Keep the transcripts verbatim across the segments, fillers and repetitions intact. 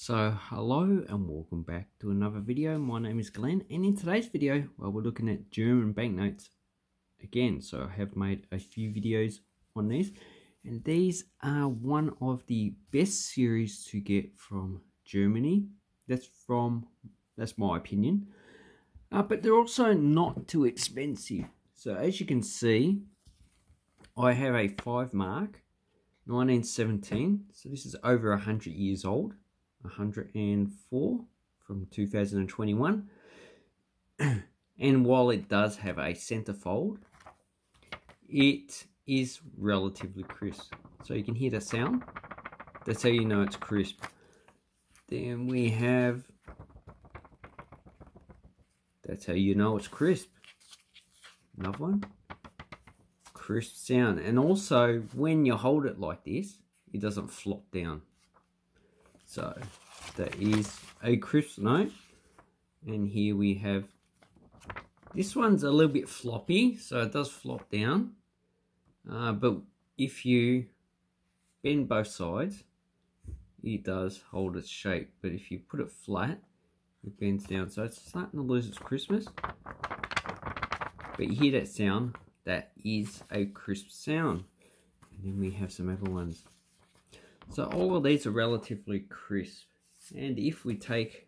So hello and welcome back to another video. My name is Glenn, and in today's video, well, we're looking at German banknotes again. So I have made a few videos on these, and these are one of the best series to get from Germany. That's from that's my opinion, uh, but they're also not too expensive. So as you can see, I have a five mark, nineteen seventeen. So this is over a hundred years old. one hundred and four from two thousand twenty-one, and while it does have a centerfold, it is relatively crisp. So you can hear the sound. That's how you know it's crisp. Then we have, that's how you know it's crisp. Another one, crisp sound. And also when you hold it like this, it doesn't flop down. So that is a crisp note. And here we have, this one's a little bit floppy, so it does flop down. Uh, but if you bend both sides, it does hold its shape. But if you put it flat, it bends down. So it's starting to lose its crispness. But you hear that sound, that is a crisp sound. And then we have some other ones. So all of these are relatively crisp. And if we take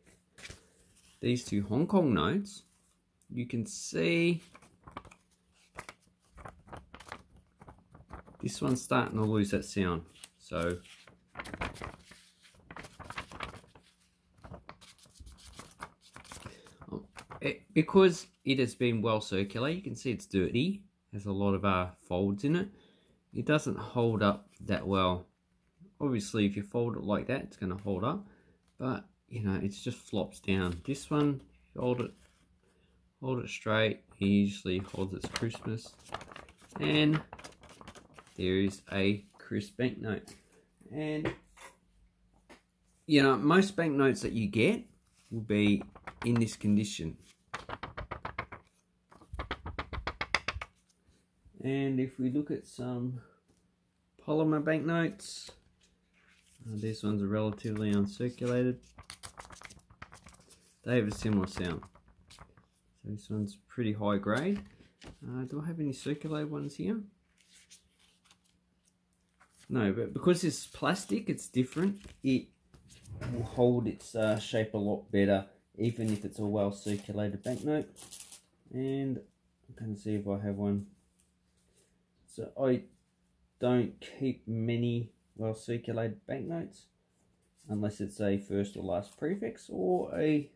these two Hong Kong notes, you can see this one's starting to lose that sound. So it, because it has been well circulated, you can see it's dirty, has a lot of uh, folds in it. It doesn't hold up that well. Obviously, if you fold it like that, it's going to hold up, but you know, it just flops down. This one, hold it, hold it straight. It usually holds its crispness, and there is a crisp banknote. And you know, most banknotes that you get will be in this condition. And if we look at some polymer banknotes. Uh, these ones are relatively uncirculated. They have a similar sound. So this one's pretty high grade. Uh, do I have any circulated ones here? No, but because it's plastic, it's different. It will hold its uh, shape a lot better, even if it's a well circulated banknote. And I'm going to see if I have one. So I don't keep many well circulated banknotes unless it's a first or last prefix or a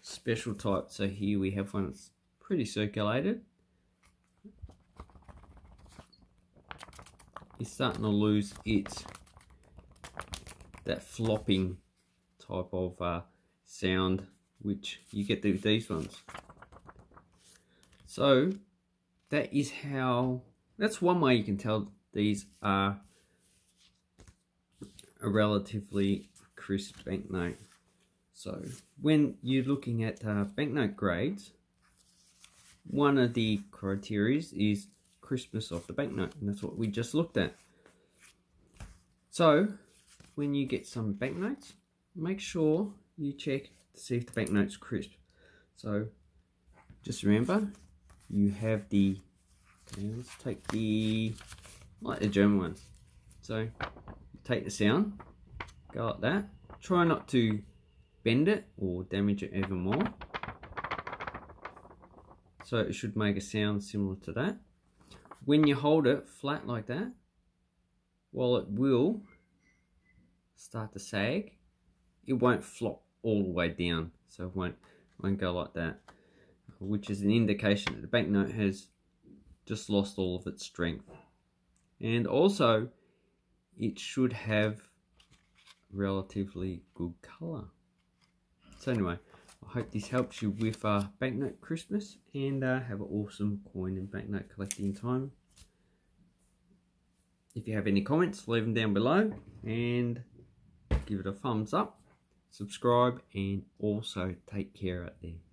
special type. So here we have one that's pretty circulated. It's starting to lose its that flopping type of uh, sound which you get with these ones. So that is how, that's one way you can tell these are a relatively crisp banknote. So when you're looking at uh, banknote grades, one of the criteria is crispness of the banknote, and that's what we just looked at. So when you get some banknotes, make sure you check to see if the banknote's crisp. So just remember, you have the, okay, let's take the, like the German ones. So take the sound, go like that. Try not to bend it or damage it even more. So it should make a sound similar to that. When you hold it flat like that, while it will start to sag, it won't flop all the way down. So it won't, won't go like that, which is an indication that the banknote has just lost all of its strength. And also, it should have relatively good color. So anyway, I hope this helps you with uh, banknote Christmas, and uh, have an awesome coin and banknote collecting time. If you have any comments, leave them down below and give it a thumbs up, subscribe, and also take care out there.